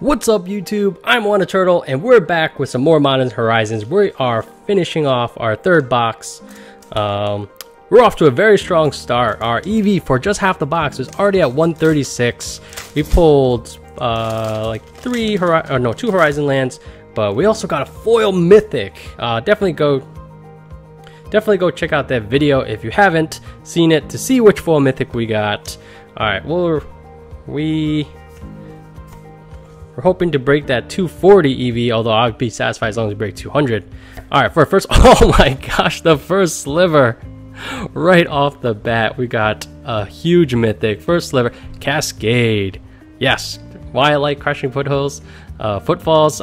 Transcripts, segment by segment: What's up YouTube? I'm WannaTurtle and we're back with some more Modern Horizons. We are finishing off our third box. We're off to a very strong start. Our EV for just half the box is already at 136. We pulled like two Horizon Lands, but we also got a Foil Mythic. Definitely go check out that video if you haven't seen it to see which Foil Mythic we got. Alright, well, we're hoping to break that 240 EV, although I'd be satisfied as long as we break 200. Alright, for our first, oh my gosh, the First Sliver. Right off the bat, we got a huge mythic. First Sliver, Cascade. Yes, why I like Crashing Foothills, Footfalls,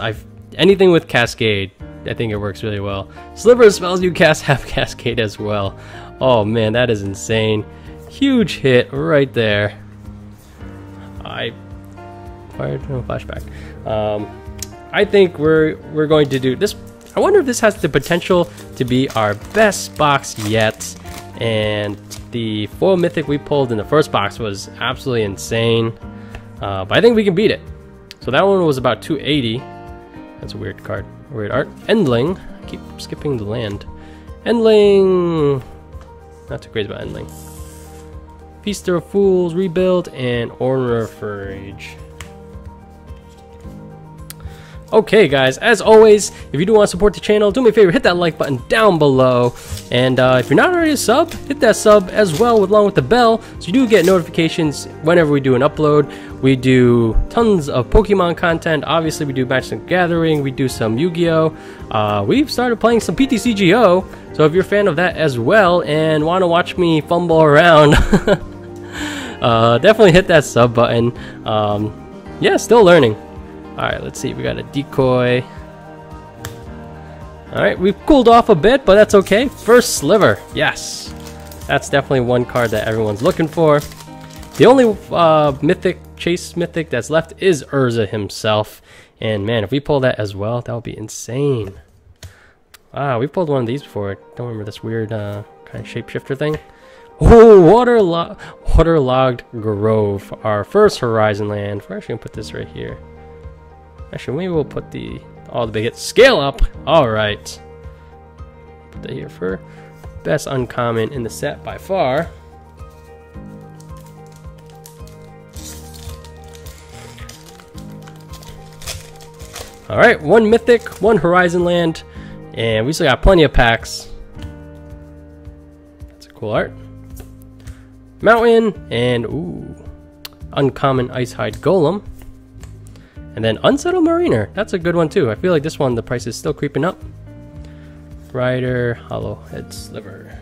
anything with Cascade. I think it works really well. Sliver spells you cast have Cascade as well. Oh man, that is insane. Huge hit right there. I think we're going to do this. I wonder if this has the potential to be our best box yet. And the Foil Mythic we pulled in the first box was absolutely insane. But I think we can beat it. So that one was about 280. That's a weird card. Weird art. Endling. I keep skipping the land. Endling. Not too crazy about Endling. Feast of Fools, Rebuild, and Order for Age. Okay guys, as always, if you do want to support the channel, do me a favor, hit that like button down below. And if you're not already a sub, hit that sub as well along with the bell, so you do get notifications whenever we do an upload. We do tons of Pokemon content, obviously we do Magic: The Gathering, we do some Yu-Gi-Oh! We've started playing some PTCGO, so if you're a fan of that as well and want to watch me fumble around, definitely hit that sub button. Yeah, still learning. Alright, let's see, we got a decoy. Alright, we've cooled off a bit, but that's okay. First Sliver, yes. That's definitely one card that everyone's looking for. The only chase mythic that's left is Urza himself. And man, if we pull that as well, that would be insane. Ah, we pulled one of these before. I don't remember this weird kind of shapeshifter thing. Oh, Waterlogged Grove, our first Horizon Land. We're actually going to put this right here. Actually, maybe we'll put all the big hits. Scale up! Alright. Put that here for best uncommon in the set by far. Alright, one mythic, one Horizon Land, and we still got plenty of packs. That's a cool art. Mountain, and ooh, uncommon Icehide Golem. And then Unsettled Mariner, that's a good one too. I feel like this one, the price is still creeping up. Rider, Hollowhead Sliver.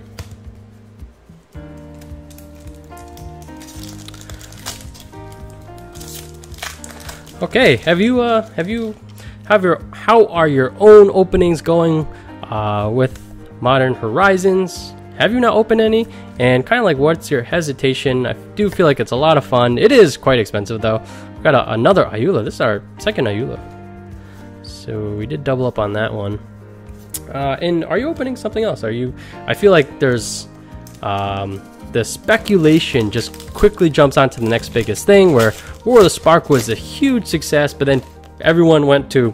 Okay, how are your own openings going with Modern Horizons? Have you not opened any? And kind of like, what's your hesitation? I do feel like it's a lot of fun. It is quite expensive though. Got another Iula. This is our second Iula, so we did double up on that one. And are you opening something else? I feel like there's the speculation just quickly jumps onto the next biggest thing, where War of the Spark was a huge success, but then everyone went to,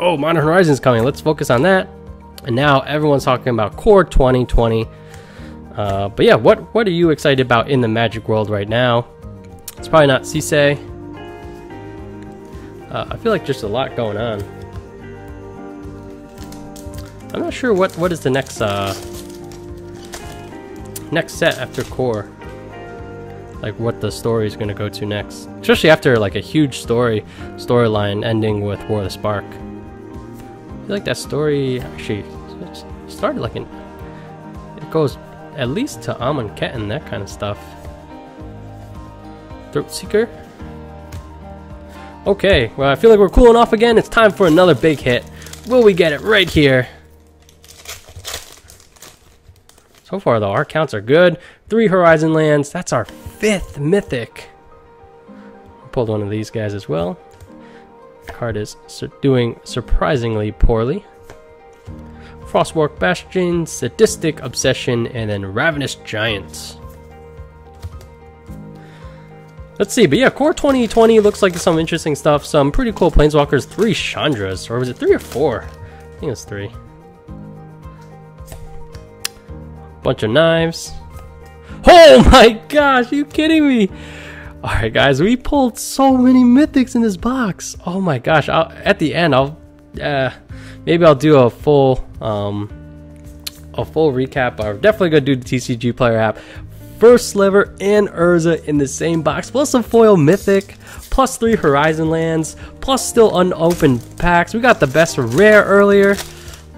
oh, Modern Horizons coming, let's focus on that. And now everyone's talking about Core 2020. But yeah, what are you excited about in the Magic world right now? It's probably not Sisei. I feel like just a lot going on. I'm not sure what is the next next set after Core. Like what the story is going to go to next, especially after like a huge storyline ending with War of the Spark. I feel like that story actually started like it goes at least to Amonkhet and that kind of stuff. Throat Seeker. Okay, well, I feel like we're cooling off again. It's time for another big hit. Will we get it right here? So far, though, our counts are good. 3 Horizon Lands. That's our 5th mythic. I pulled one of these guys as well. The card is doing surprisingly poorly. Frostwork Bastion, Sadistic Obsession, and then Ravenous Giants. Let's see, but yeah, Core 2020 looks like some interesting stuff. Some pretty cool planeswalkers. 3 Chandras, or was it 3 or 4? I think it's 3. Bunch of knives. Oh my gosh, are you kidding me? Alright guys, we pulled so many mythics in this box. Oh my gosh, at the end I'll maybe I'll do a full recap. I'm definitely gonna do the TCG Player app. First Sliver and Urza in the same box, plus a Foil Mythic, plus 3 Horizon Lands, plus still unopened packs. We got the best rare earlier.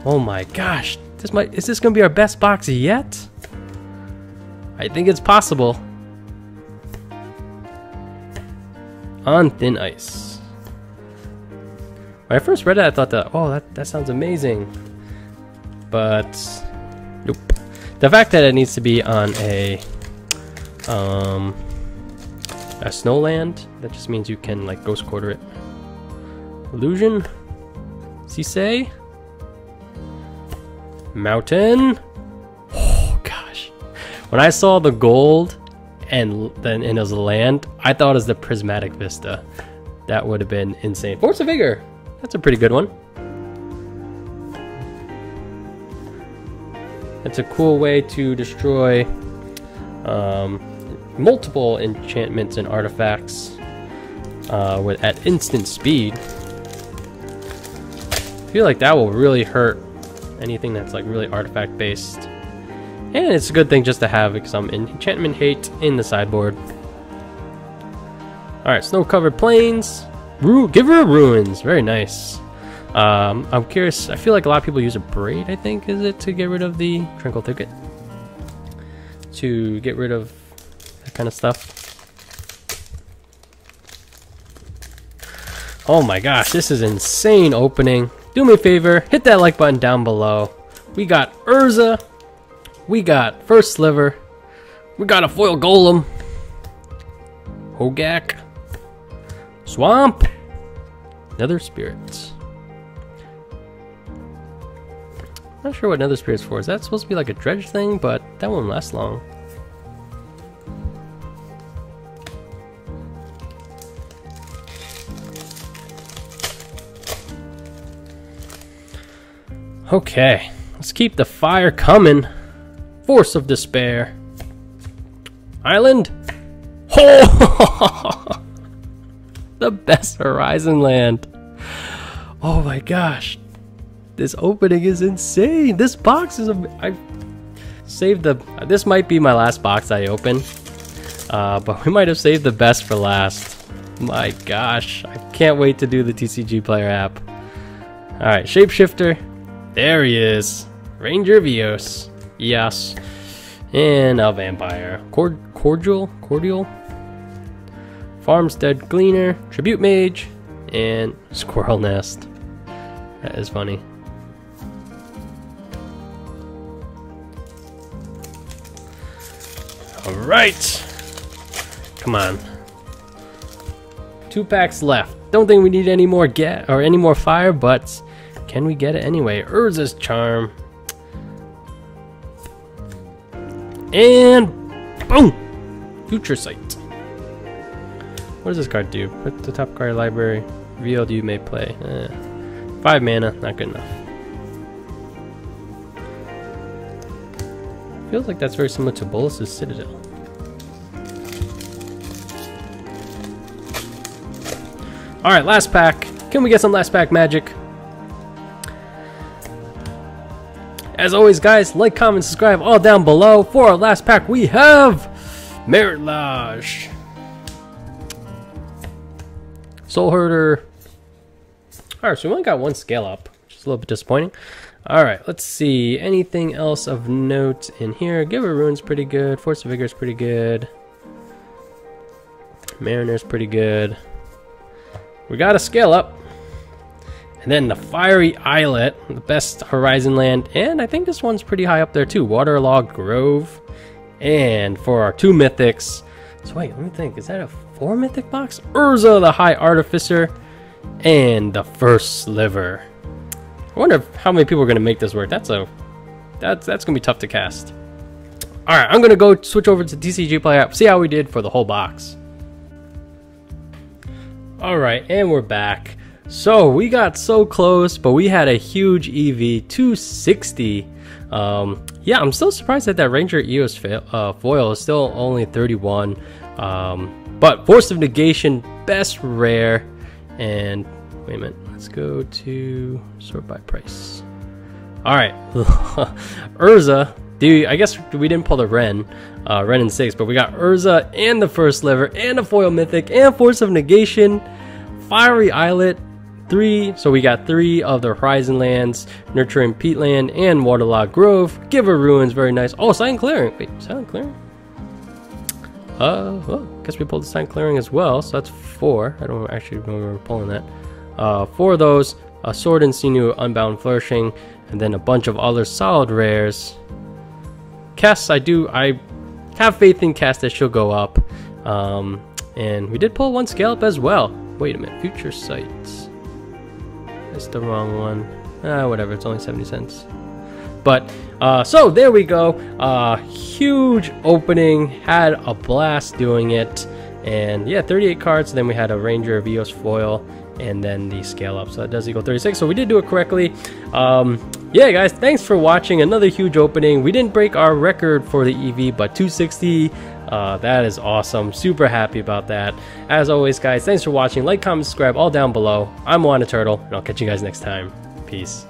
Oh my gosh. Is this gonna be our best box yet? I think it's possible. On thin ice. When I first read it, I thought that, oh, that sounds amazing. But nope. The fact that it needs to be on a snowland, that just means you can like ghost quarter it. Illusion, Sisei. Mountain. Oh gosh, when I saw the gold and then in his land, I thought it was the Prismatic Vista. That would have been insane. Force of Vigor, that's a pretty good one. It's a cool way to destroy multiple enchantments and artifacts at instant speed. I feel like that will really hurt anything that's like really artifact based, and it's a good thing just to have some enchantment hate in the sideboard. All right, Snow Covered Plains, Giver of Ruins, very nice. I'm curious, I feel like a lot of people use a braid, I think, is it to get rid of the Trinkle Thicket, to get rid of that kind of stuff. Oh my gosh, this is insane opening. Do me a favor, hit that like button down below. We got Urza, we got First Sliver, we got a Foil Golem, Hogak, Swamp, Nether Spirits. Not sure what Nether Spirits for. Is that supposed to be like a dredge thing? But that won't last long. Okay, let's keep the fire coming. Force of Despair. Island. Oh! The best Horizon Land. Oh my gosh. This opening is insane. This box is... I saved the... This might be my last box I open. But we might have saved the best for last. My gosh. I can't wait to do the TCG Player app. Alright, Shapeshifter. There he is, Ranger Vios, yes, and a vampire. Cordial, Farmstead Gleaner, Tribute Mage, and Squirrel Nest. That is funny. All right, come on. 2 packs left. Don't think we need any more fire, but. Can we get it anyway? Urza's Charm. And boom! Future Sight. What does this card do? Put the top card library. Revealed you may play. 5 mana, not good enough. Feels like that's very similar to Bolas's Citadel. Alright, last pack. Can we get some last pack magic? As always guys, like, comment, subscribe, all down below. For our last pack we have Merilage, Soul Herder. Alright, so we only got 1 scale up, which is a little bit disappointing. Alright, let's see. Anything else of note in here? Giver of Ruins pretty good, Force of Vigor is pretty good, Mariner's pretty good. We got a scale up. And then the Fiery Islet, the best Horizon Land, and I think this one's pretty high up there too, Waterlogged Grove. And for our 2 mythics, so wait, let me think, is that a 4 mythic box? Urza the High Artificer, and the First Sliver. I wonder how many people are going to make this work. That's going to be tough to cast. Alright, I'm going to go switch over to TCG Player, see how we did for the whole box. All right, and we're back. So we got so close, but we had a huge EV, 260. Yeah, I'm still surprised that that Ranger Eos foil is still only 31. But Force of Negation, best rare. And wait a minute, let's go to sort by price. All right, Urza. I guess we didn't pull the Ren and 6, but we got Urza and the First Sliver and the Foil Mythic and Force of Negation, Fiery Islet, 3, so we got 3 of the Horizon Lands, Nurturing Peatland, and Waterlogged Grove, Giver of Ruins, very nice. Oh, Silent Clearing, wait, Silent Clearing? Well, guess we pulled the Silent Clearing as well, so that's 4, I don't actually remember pulling that. 4 of those, a Sword and Sinew, Unbound Flourishing, and then a bunch of other solid rares. Casts, I have faith in Cast that she'll go up. And we did pull one Scallop as well. Wait a minute, Future Sight. That's the wrong one. Whatever, it's only 70 cents. But, so there we go. Huge opening, had a blast doing it. And yeah, 38 cards, and then we had a Ranger of Eos foil, and then the scale up, so that does equal 36, so we did do it correctly. Yeah guys, thanks for watching. Another huge opening. We didn't break our record for the EV, but 260, that is awesome. Super happy about that. As always guys, thanks for watching. Like, comment, subscribe, all down below. I'm WannaTurtle, and I'll catch you guys next time. Peace.